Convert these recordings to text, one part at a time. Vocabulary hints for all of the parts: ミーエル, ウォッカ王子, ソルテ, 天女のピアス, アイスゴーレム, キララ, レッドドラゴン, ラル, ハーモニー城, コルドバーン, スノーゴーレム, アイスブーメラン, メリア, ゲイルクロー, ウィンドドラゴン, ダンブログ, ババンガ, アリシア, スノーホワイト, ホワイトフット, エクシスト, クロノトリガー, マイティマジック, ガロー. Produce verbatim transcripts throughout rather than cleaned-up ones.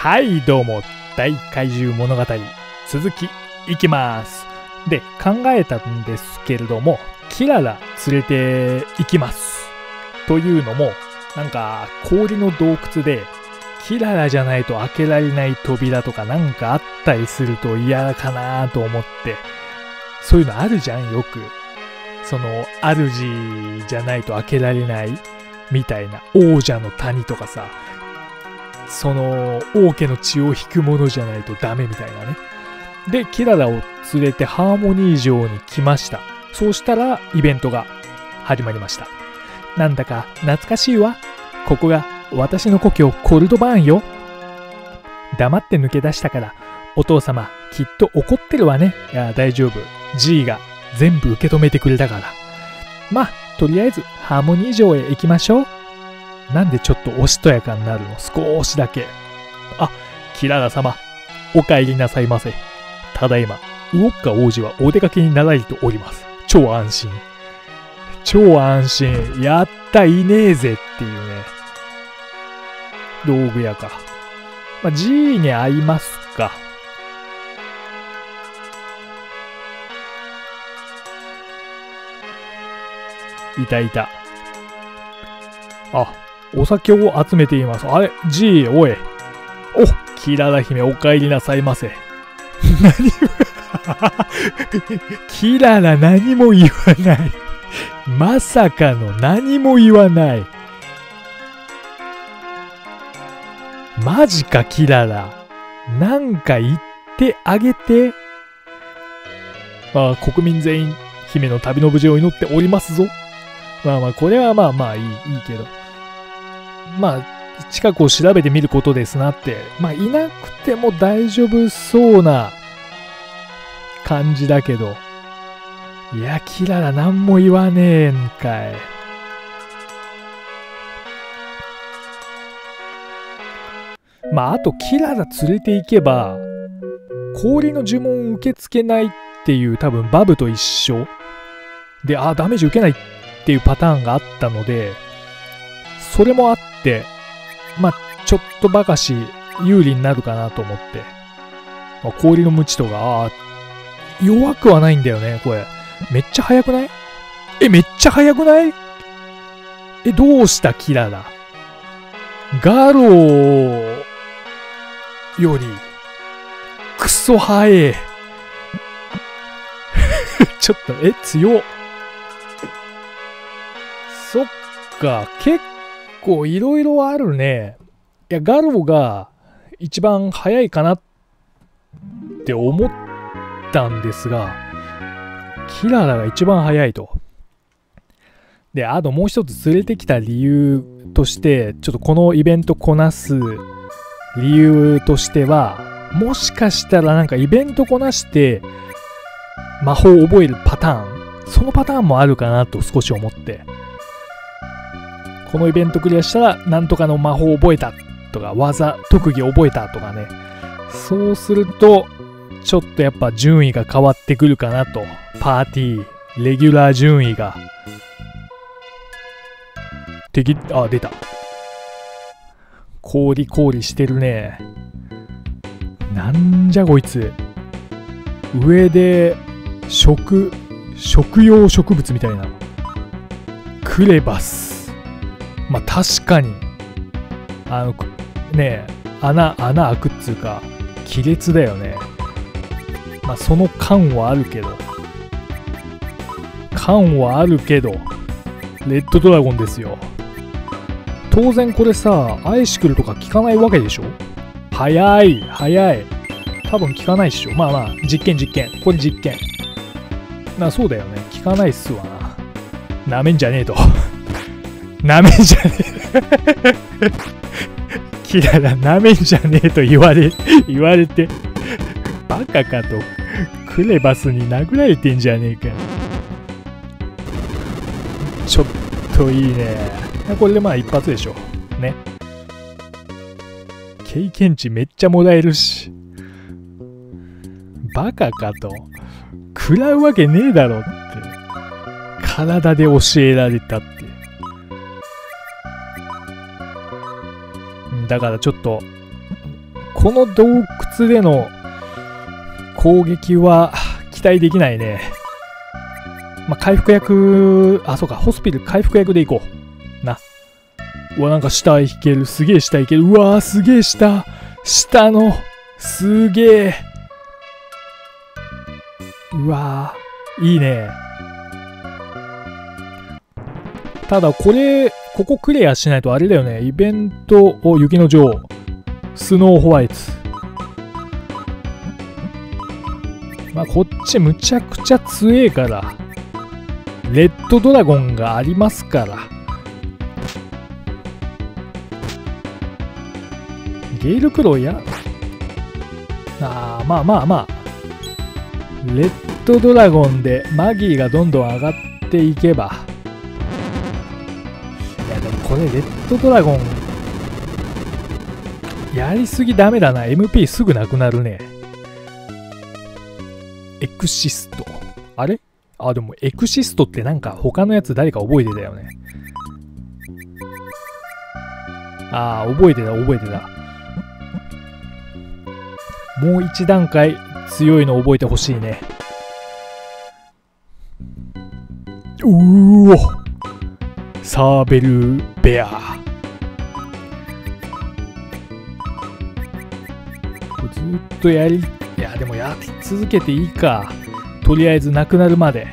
はいどうも、大怪獣物語続きいきます。で考えたんですけれども、キララ連れて行きますというのも、なんか氷の洞窟でキララじゃないと開けられない扉とかなんかあったりすると嫌かなと思って、そういうのあるじゃん、よく。その主じゃないと開けられないみたいな、王者の谷とかさ、その王家の血を引くものじゃないとダメみたいなね。でキララを連れてハーモニー城に来ました。そうしたらイベントが始まりました。なんだか懐かしいわ。ここが私の故郷コルドバーンよ。黙って抜け出したからお父様きっと怒ってるわね。いや大丈夫、 G が全部受け止めてくれたから。まあとりあえずハーモニー城へ行きましょう。なんでちょっとおしとやかになるの、少しだけ。あ、キララ様、お帰りなさいませ。ただいま、ウォッカ王子はお出かけになられております。超安心。超安心。やった、いねえぜっていうね。道具屋か。まあ、G に会いますか。いたいた。あ、お酒を集めています。あれ ?G、おい。お、キララ姫お帰りなさいませ。何もキララ何も言わない。まさかの何も言わない。マジかキララ。なんか言ってあげて。まあ国民全員姫の旅の無事を祈っておりますぞ。まあまあこれはまあまあいい、いいけど。まあ、近くを調べてみることですなって、まあ、いなくても大丈夫そうな感じだけど、いや、キララ何も言わねえんかい。まあ、あと、キララ連れて行けば、氷の呪文を受け付けないっていう、多分バブと一緒で、ああ、ダメージ受けないっていうパターンがあったので、それもあって、まあ、ちょっとばかし有利になるかなと思って。まあ、氷のムチとか、あ弱くはないんだよね、これ。めっちゃ速くない？え、めっちゃ速くない？え、どうしたキララ。ガローより、クソ速え。ちょっと、え、強。そっか、結構。結構いろいろあるね。いやガロが一番早いかなって思ったんですが、キララが一番早いと。であともう一つ連れてきた理由として、ちょっとこのイベントこなす理由としては、もしかしたらなんかイベントこなして魔法を覚えるパターン、そのパターンもあるかなと少し思って、このイベントクリアしたらなんとかの魔法を覚えたとか、技特技覚えたとかね。そうするとちょっとやっぱ順位が変わってくるかなと。パーティーレギュラー順位がてき、あ出た。氷氷してるね。なんじゃこいつ。上で食食用植物みたいなクレバス。まあ確かに、あの、ねえ、穴、穴開くっつうか、亀裂だよね。まあその感はあるけど、感はあるけど、レッドドラゴンですよ。当然これさ、アイシクルとか効かないわけでしょ？早い、早い。多分効かないっしょ。まあまあ、実験実験。これ実験。まあそうだよね。効かないっすわな。なめんじゃねえと。なめんじゃねえキララなめんじゃねえと言われ言われてバカかと。クレバスに殴られてんじゃねえか。ちょっといいねこれで。まあ一発でしょね。経験値めっちゃもらえるし。バカかと。食らうわけねえだろって体で教えられたって。だからちょっとこの洞窟での攻撃は期待できないね。まあ、回復薬、あ、そうか、ホスピル回復薬で行こう。な。うわ、なんか下行ける。すげえ下行ける。うわー、すげえ下。下の、すげえ。うわー、いいね。ただ、これ、ここクリアしないとあれだよね。イベントを雪の女王。スノーホワイト。まあ、こっちむちゃくちゃ強えから。レッドドラゴンがありますから。ゲイルクロイや。ああ、まあまあまあ。レッドドラゴンでマギーがどんどん上がっていけば。いや、でもこれレッドドラゴン。やりすぎダメだな。エムピー すぐなくなるね。エクシスト。あれあ、でもエクシストってなんか他のやつ誰か覚えてたよね。ああ、覚えてた、覚えてた。もう一段階強いの覚えてほしいね。うお、サーベルベア。ずっとやり、いやでもやり続けていいか。とりあえずなくなるまで。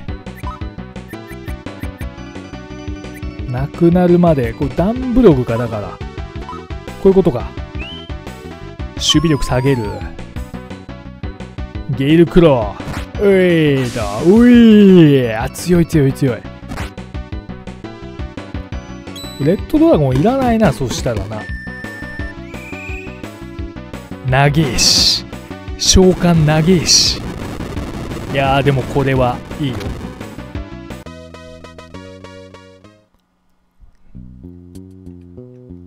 なくなるまで。これダンブログか、だから。こういうことか。守備力下げる。ゲイルクロー。うえーだ。うえー。あ、強い強い強い。レッドドラゴンいらないな、そしたらな。なげえし、召喚なげえし。いやーでもこれはいいよ。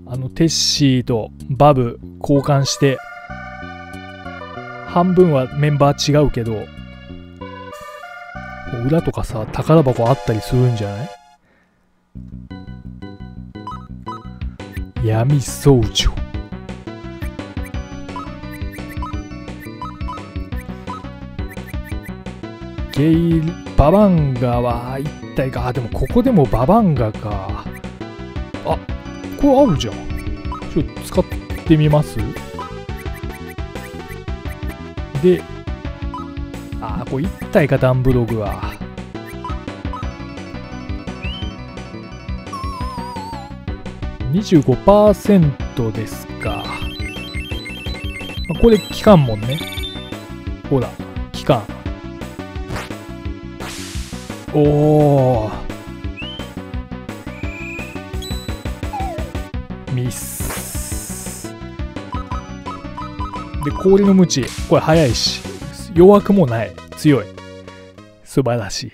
あのテッシーとバブ交換して半分はメンバー違うけど、裏とかさ宝箱あったりするんじゃない？闇僧侶。ゲイルババンガは一体か。でもここでもババンガか。あ、これあるじゃん。ちょっと使ってみます。で、あ、これ一体か。ダンブログはにじゅうごパーセント ですか。これ期間もんね。ほら期間。おお、ミスで氷のムチ。これ速いし弱くもない。強い。素晴らしい。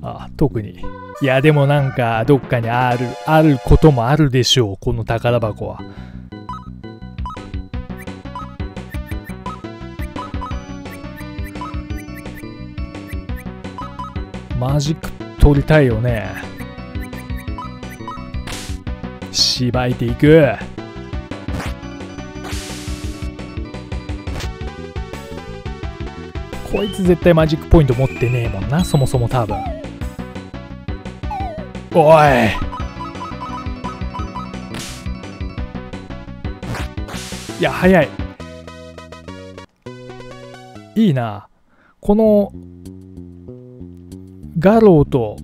あ、特に。いやでもなんかどっかにあるあることもあるでしょう、この宝箱は。マジック取りたいよね。しばいていく。こいつ絶対マジックポイント持ってねえもんな、そもそも多分。おい、いや早い。いいなこのガローと、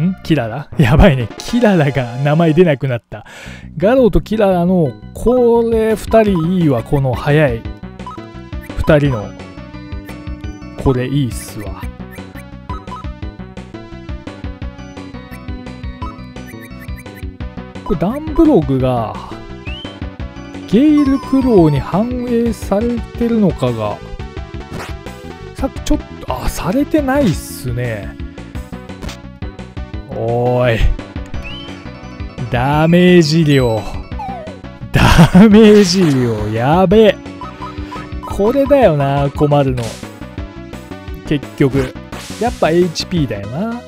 んキララ。やばいね、キララが名前出なくなった。ガローとキララのこれふたりいいわ。この速いふたりのこれいいっすわ。これダンブログがゲイルクローに反映されてるのかがちょっと、あ、されてないっすね。おーい、ダメージ量、ダメージ量やべえ。これだよな困るの。結局やっぱ エイチピー だよな。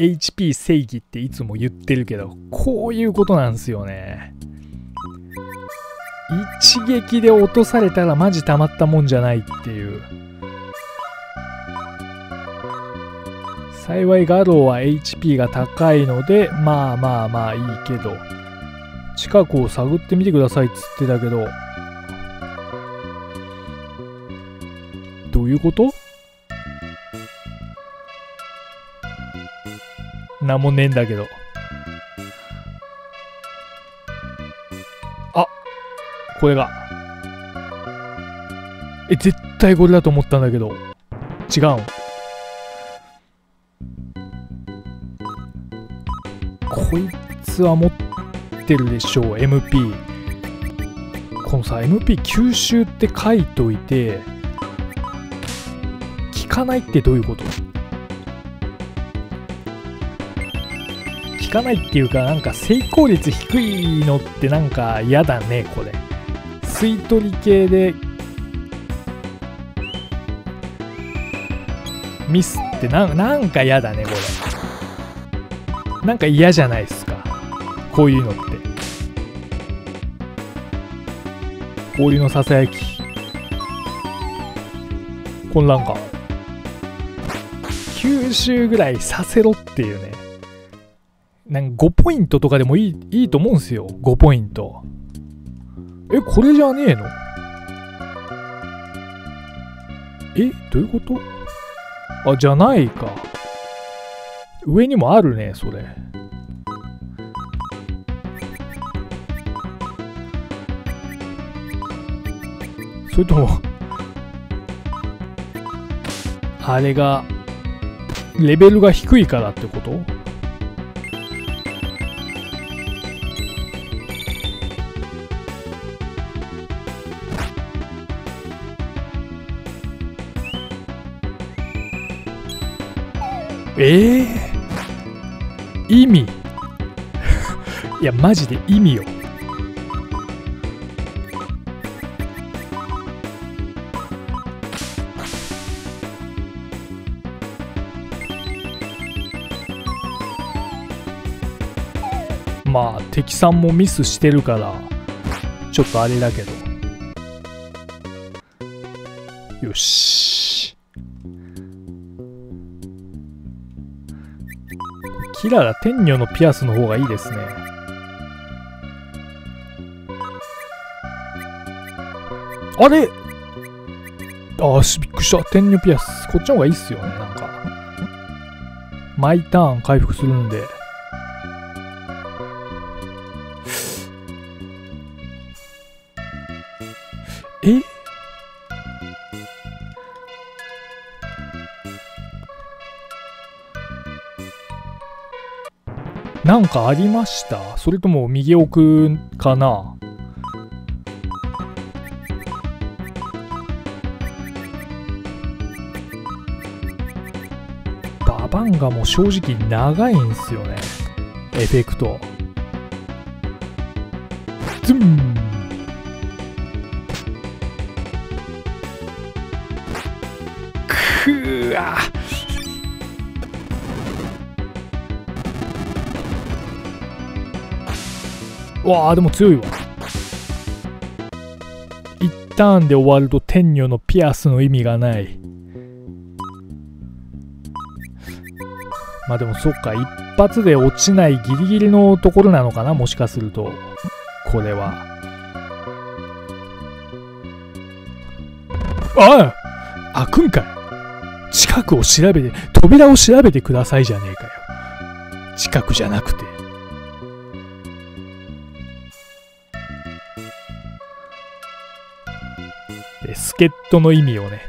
エイチピー 正義っていつも言ってるけど、こういうことなんですよね。一撃で落とされたらマジたまったもんじゃないっていう。幸いガローは エイチピー が高いので、まあまあまあいいけど、近くを探ってみてくださいっつってたけど、どういうこと？なんもねえんだけど。あ、これが、え、絶対これだと思ったんだけど、違うん。こいつは持ってるでしょう、 エムピー。 このさ エムピー 吸収って書いといて効かないってどういうこと？効かないっていうか、なんか成功率低いのってなんか嫌だね。これ吸取り系でミスってな ん, なんか嫌だね。これなんか嫌じゃないですか、こういうのって。氷のささやき、混乱か。吸収ぐらいさせろっていうね。なんかごポイントとかでもいい、いいと思うんすよ、ごポイント。え、これじゃねえの？え、どういうこと？あ、じゃないか。上にもあるね、それ。それとも、あれが、レベルが低いからってこと？ええー、意味いやマジで意味よ。まあ敵さんもミスしてるからちょっとあれだけど、よし。キララ天女のピアスの方がいいですね。あれ、あー、びっくりした。天女ピアスこっちの方がいいっすよね。なんか毎ターン回復するんでえ、なんかありました？それとも右奥かな？ババンガも正直長いんすよね、エフェクト。ズン！くわ！わあ、でも強いわ。いちターンで終わると天女のピアスの意味がない。まあでもそっか、一発で落ちないギリギリのところなのかな、もしかすると。これはああ、開くんかい。近くを調べて、扉を調べてくださいじゃねえかよ。近くじゃなくて。助っ人の意味をね、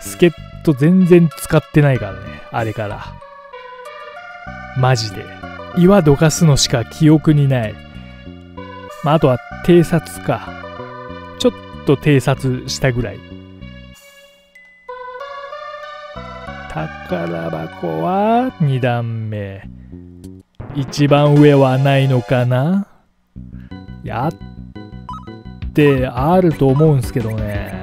助っ人全然使ってないからね、あれからマジで岩どかすのしか記憶にない。まああとは偵察か、ちょっと偵察したぐらい。宝箱はにだんめ、一番上はないのかな。やってあると思うんすけどね。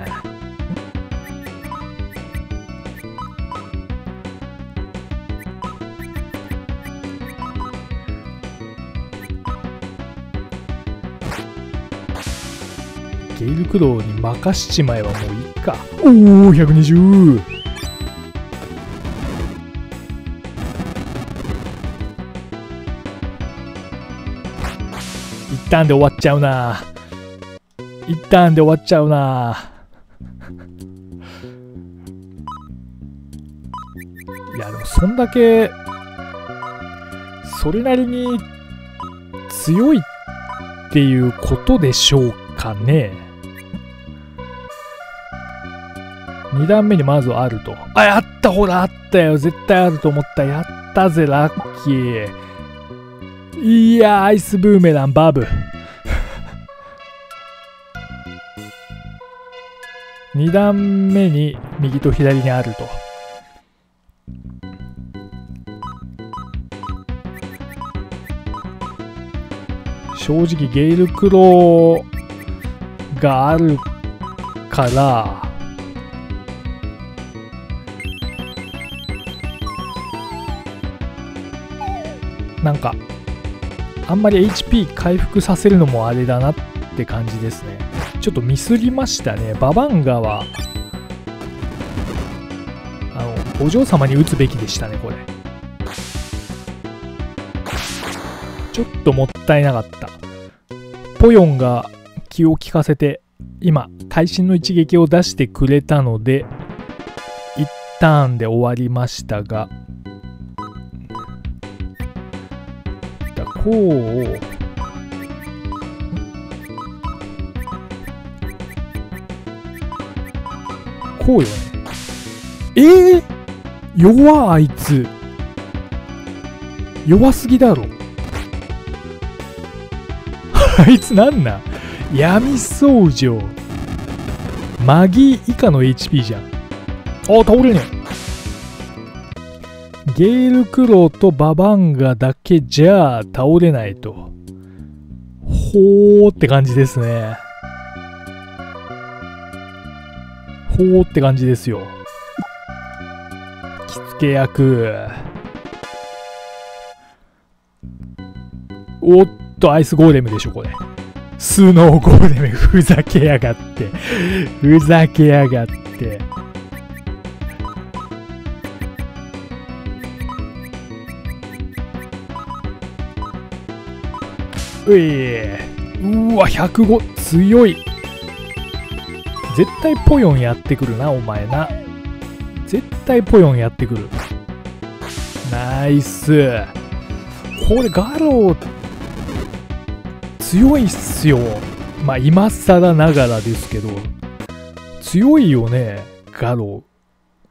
ゲイルクロウに任しちまえばもういいか。おお、ひゃくにじゅう。一旦で終わっちゃうな。一旦で終わっちゃうな。いやでもそんだけそれなりに強いっていうことでしょうかね。に段目にまずあると。あ、やった、ほらあったよ、絶対あると思った。やったぜラッキー。いやー、アイスブーメランバブ。に段目に右と左にあると。正直ゲイルクロウがあるからなんかあんまり エイチピー 回復させるのもあれだなって感じですね。ちょっとミスりましたね。ババンガはあのお嬢様に打つべきでしたね。これちょっともったいなかった。ポヨンが気を利かせて今会心の一撃を出してくれたのでいちターンで終わりましたが、こうこうよね。えー、弱、あいつ弱すぎだろ。あいつなんな、闇僧正マギー以下の エイチピー じゃん。あ、倒れねえ。ゲイルクロウとババンガだけじゃ倒れないと。ほーって感じですね。ほーって感じですよ。着付け役。おっととアイスゴーレムでしょこれ。スノーゴーレム、ふざけやがってふざけやがって。うえうわ、ひゃくご強い。絶対ポヨンやってくるなお前な。絶対ポヨンやってくる。ナイス。これガロー強いっすよ。まあ今更ながらですけど強いよねガロ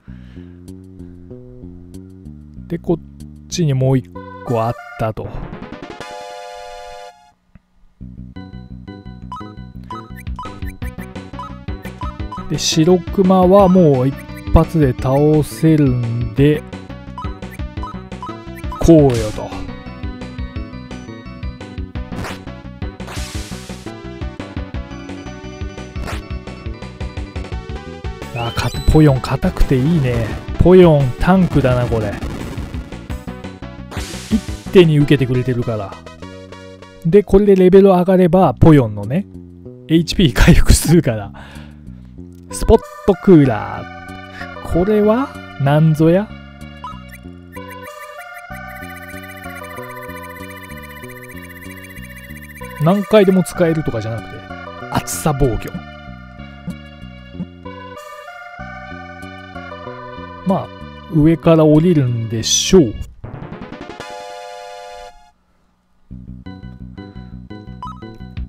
ウ。でこっちにもう一個あったと。で白クマはもう一発で倒せるんでこうよと。あ、かポヨン硬くていいね。ポヨンタンクだなこれ。一手に受けてくれてるから。でこれでレベル上がればポヨンのね エイチピー 回復するから。スポットクーラー、これはなんぞや。何回でも使えるとかじゃなくて暑さ防御。まあ上から降りるんでしょう。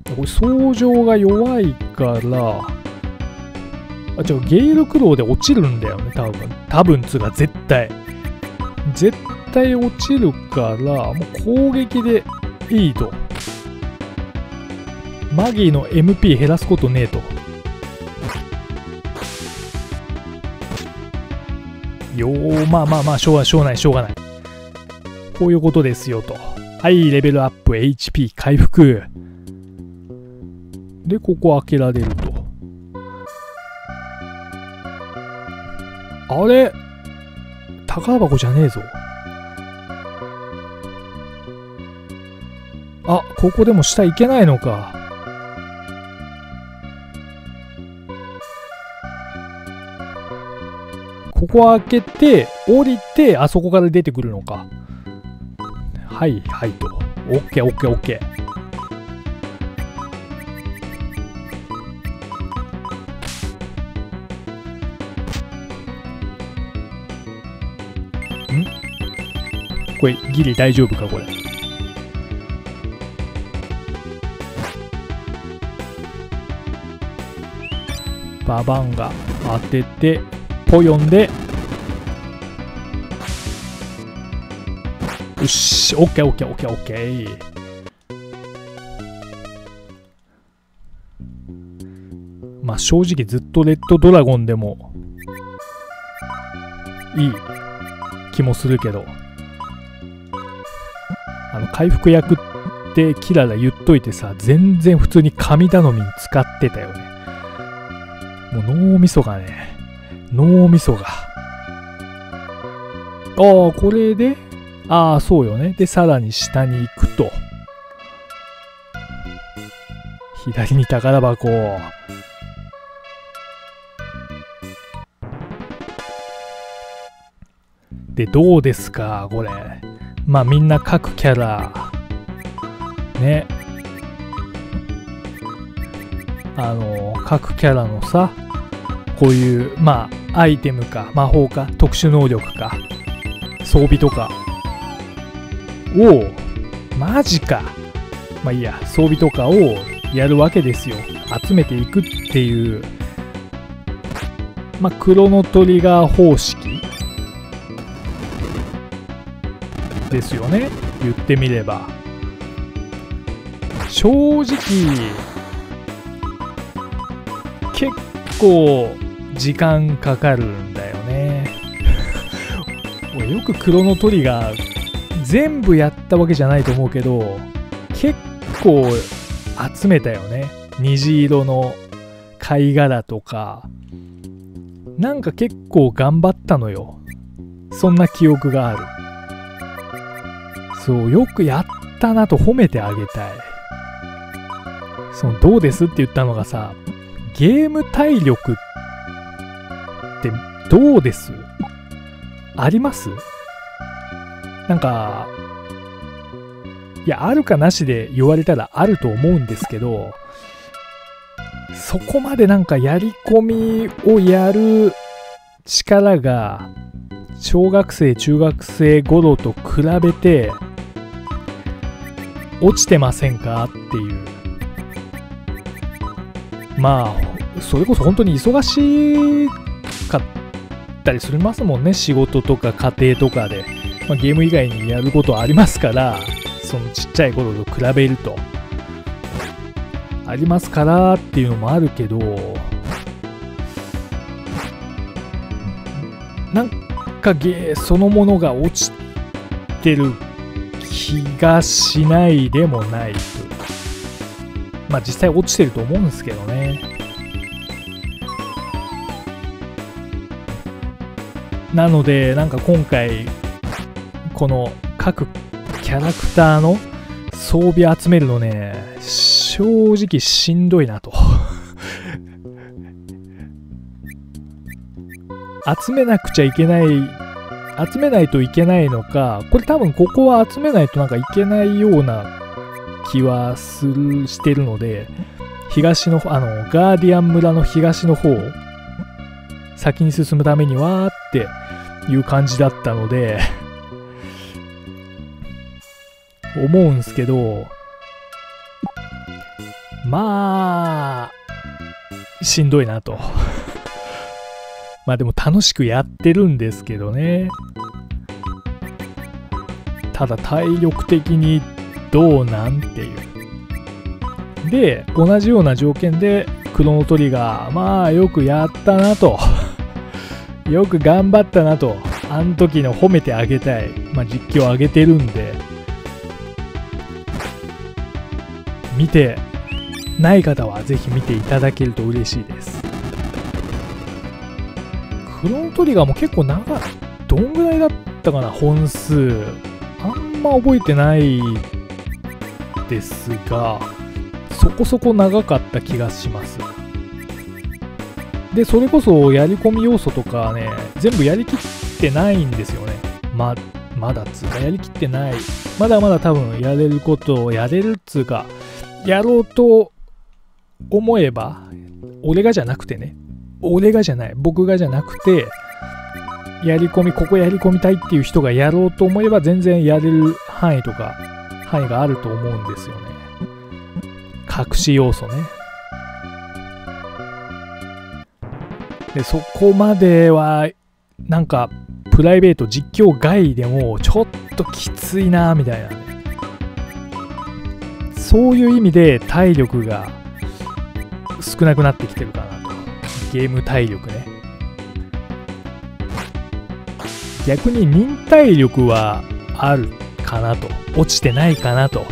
これ相乗が弱いから、あ、違う、ゲイルクロウで落ちるんだよね多分。多分つが絶対絶対落ちるからもう攻撃でいいと。マギーの エムピー 減らすことねえと。よー、まあまあまあしょうがないしょうがないしょうがない。こういうことですよと。はい、レベルアップ、 エイチピー 回復でここ開けられると。あれ、宝箱じゃねえぞ。あ、ここでも下行けないのか。ここを開けて、降りて、あそこから出てくるのか。はいはいと。OK、OK、OK。ん？これ、ギリ大丈夫か、これ。ババンが当てて、ポヨンで。よし、オッケーオッケーオッケーオッケー。まあ正直ずっとレッドドラゴンでもいい気もするけど、あの回復薬ってキララ言っといてさ、全然普通に神頼みに使ってたよね。もう脳みそがね、脳みそが。ああ、これで、ああ、そうよね。で、さらに下に行くと。左に宝箱。で、どうですか、これ。まあ、みんな各キャラ。ね。あの、各キャラのさ、こういう、まあ、アイテムか、魔法か、特殊能力か、装備とか。おお、マジか。まあいいや、装備とかをやるわけですよ。集めていくっていう、まあ、クロノトリガー方式ですよね。言ってみれば。正直、結構時間かかるんだよね。俺よくクロノトリガー、全部やったわけじゃないと思うけど、結構集めたよね。虹色の貝殻とか、なんか結構頑張ったのよ。そんな記憶がある。そう、よくやったなと褒めてあげたい。その、どうですって言ったのがさ、ゲーム体力ってどうです？あります？なんか、いや、あるかなしで言われたらあると思うんですけど、そこまでなんかやり込みをやる力が、小学生、中学生頃と比べて、落ちてませんかっていう。まあ、それこそ本当に忙しかったりするますもんね。仕事とか家庭とかで。まあ、ゲーム以外にやることありますから、そのちっちゃい頃と比べると。ありますからっていうのもあるけど、なんかゲーそのものが落ちてる気がしないでもないというか。まあ実際落ちてると思うんですけどね。なので、なんか今回、この各キャラクターの装備集めるのね、正直しんどいなと集めなくちゃいけない、集めないといけないのか、これ多分ここは集めないとなんかいけないような気はするしてるので、東のあのガーディアン村の東の方を先に進むためにはっていう感じだったので思うんすけど、まあしんどいなとまあでも楽しくやってるんですけどね。ただ体力的にどうなんっていう。で、同じような条件でクロノトリガー、まあよくやったなとよく頑張ったなと、あの時の褒めてあげたい、まあ、実況あげてるんで、見てない方はぜひ見ていただけると嬉しいです。クロノトリガーも結構長い、どんぐらいだったかな、本数あんま覚えてないですが、そこそこ長かった気がします。で、それこそやり込み要素とかね、全部やりきってないんですよね。ま、まだっつうか、やりきってない。まだまだ多分やれることをやれるっつうか、やろうと思えば、俺がじゃなくてね、俺がじゃない、僕がじゃなくて、やり込み、ここやり込みたいっていう人がやろうと思えば全然やれる範囲とか、範囲があると思うんですよね。隠し要素ね。で、そこまでは、なんか、プライベート実況外でも、ちょっときついな、みたいなね。そういう意味で、体力が少なくなってきてるかなと。ゲーム体力ね。逆に忍耐力はあるかなと。落ちてないかなと。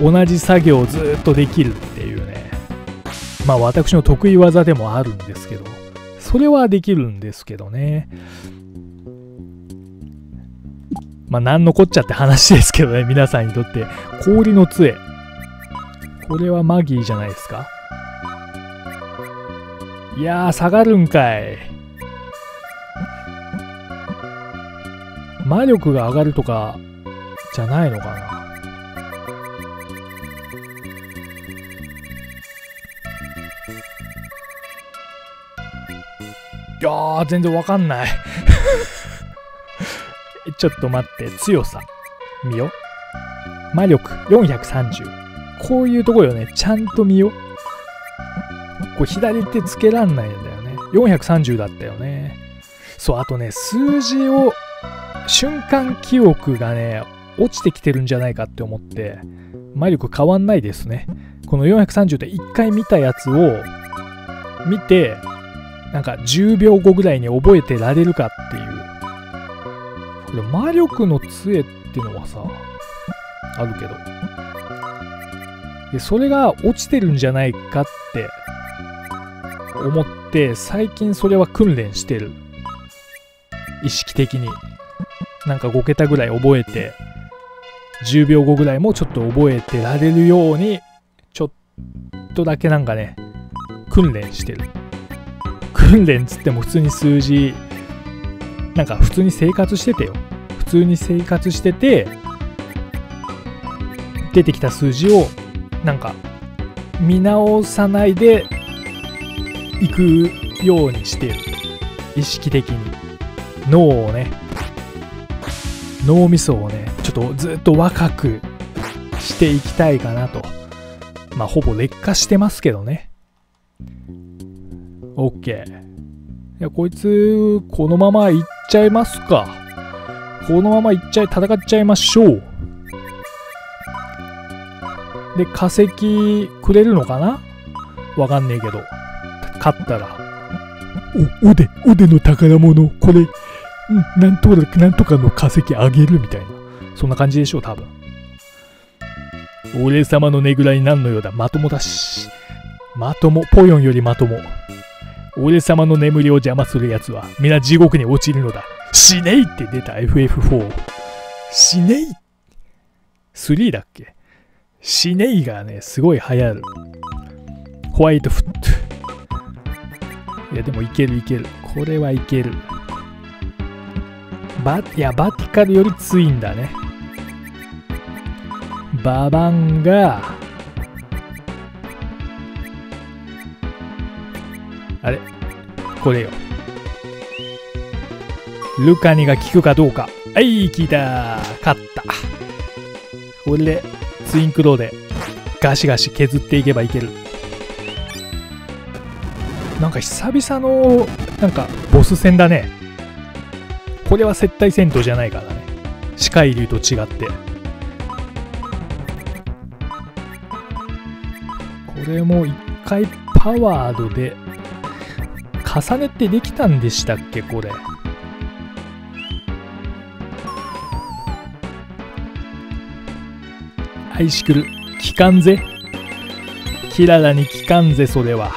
同じ作業をずっとできるっていうね。まあ私の得意技でもあるんですけど、それはできるんですけどね。まあなんのこっちゃって話ですけどね、皆さんにとって。氷の杖。これはマギーじゃないですか。いやー、下がるんかい。魔力が上がるとかじゃないのかな。いやー、全然わかんない。ちょっと待って、強さ。見よ。魔力よんひゃくさんじゅう。こういうところよね、ちゃんと見よ。これ左手つけらんないんだよね。よんひゃくさんじゅうだったよね。そう、あとね、数字を、瞬間記憶がね、落ちてきてるんじゃないかって思って、魔力変わんないですね。このよんひゃくさんじゅうっていっかい見たやつを見て、なんかじゅうびょうごぐらいに覚えてられるかっていう。これ魔力の杖っていうのはさ、あるけど。で、それが落ちてるんじゃないかって思って、最近それは訓練してる。意識的に。なんかごけたぐらい覚えて、じゅうびょうごぐらいもちょっと覚えてられるように、ちょっとだけなんかね、訓練してる。訓練つっても普通に数字、なんか普通に生活しててよ。普通に生活してて、出てきた数字をなんか見直さないでいくようにしてる。意識的に。脳をね、脳みそをね、ちょっとずっと若くしていきたいかなと。まあほぼ劣化してますけどね。オッケー。いや、こいつ、このままいっちゃいますか。このままいっちゃい、戦っちゃいましょう。で、化石くれるのかな？わかんねえけど。勝ったら。お、おで、おでの宝物、これ、うん、なんとか、なんとかの化石あげるみたいな。そんな感じでしょう、多分。俺様のねぐらいなんのようだ。まともだし。まとも、ポヨンよりまとも。俺様の眠りを邪魔するやつは皆地獄に落ちるのだ。死ねいって出た エフエフフォー。死ねい スリー だっけ？死ねいがね、すごい流行る。ホワイトフット。いや、でもいけるいける。これはいける。バ、いや、バティカルより強いんだね。ババンが、あれこれよ。ルカニが効くかどうか。はい、効いた。勝った。これで、ツインクローでガシガシ削っていけばいける。なんか久々の、なんかボス戦だね。これは接待戦闘じゃないからね。四海竜と違って。これも一回パワードで、重ねてできたんでしたっけこれ。はい、しくる。聞かんぜ。キララに聞かんぜ、それは。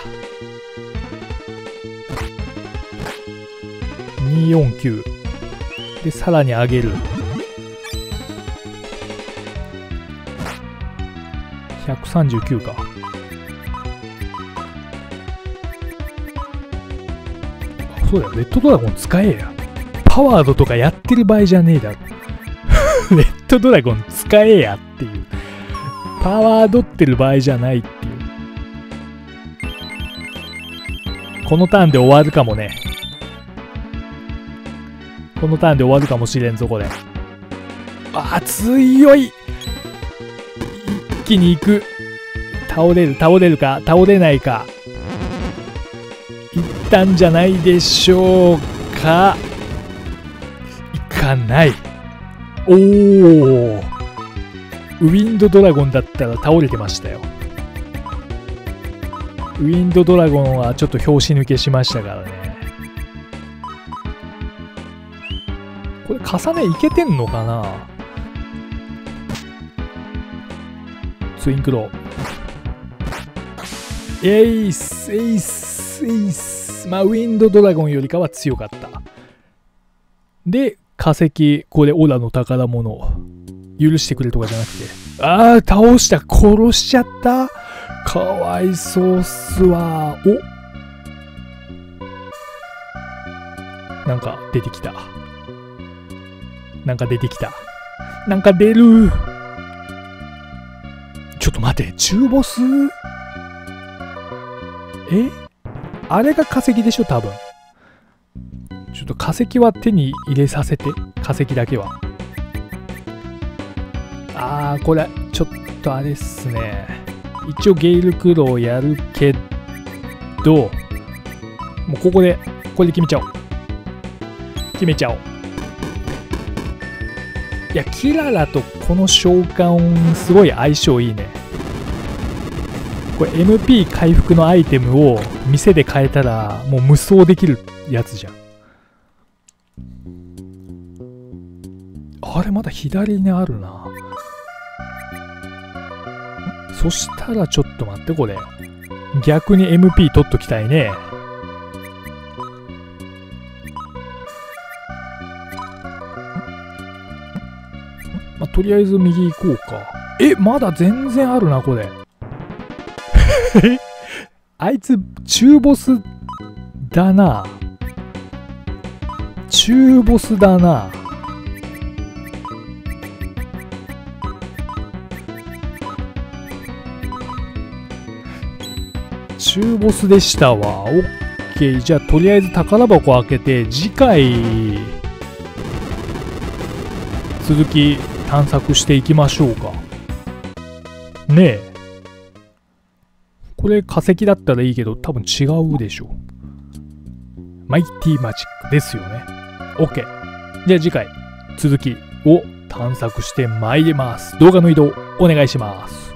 にひゃくよんじゅうきゅう。で、さらに上げる。ひゃくさんじゅうきゅうか。そうだよ、レッドドラゴン使えや。パワードとかやってる場合じゃねえだろ。レッドドラゴン使えやっていう。パワードってる場合じゃないっていう。このターンで終わるかもね。このターンで終わるかもしれんぞ、これ。あー、強い。一気に行く。倒れる、倒れるか、倒れないか。いったんじゃないでしょうか。いかない。おー。ウィンドドラゴンだったら倒れてましたよ。ウィンドドラゴンはちょっと拍子抜けしましたからね。これ重ねいけてんのかな。ツインクロー。エイスエイスエイス。まあウィンドドラゴンよりかは強かった。で化石、これオラの宝物。許してくれとかじゃなくて。ああ倒した、殺しちゃった、かわいそうっすわ。お、なんか出てきた。なんか出てきた。なんか出る。ちょっと待て、中ボス？え？あれが化石でしょ、多分。ちょっと化石は手に入れさせて、化石だけは。あー、これ、ちょっとあれっすね。一応ゲイルクローやるけど、もうここで、これで決めちゃおう。決めちゃおう。いや、キララとこの召喚すごい相性いいね。これ エムピー 回復のアイテムを店で買えたらもう無双できるやつじゃん。あれまだ左にあるな。そしたらちょっと待って、これ逆に エムピー 取っときたいね。とりあえず右行こうか。え、まだ全然あるな、これ。あいつ、中ボスだな。中ボスだな。中ボスでしたわ。オッケー。じゃあ、とりあえず宝箱開けて、次回、続き、探索していきましょうかね。えこれ化石だったらいいけど多分違うでしょ。マイティマジックですよね。 OK。 じゃあ次回続きを探索してまいります。動画の移動お願いします。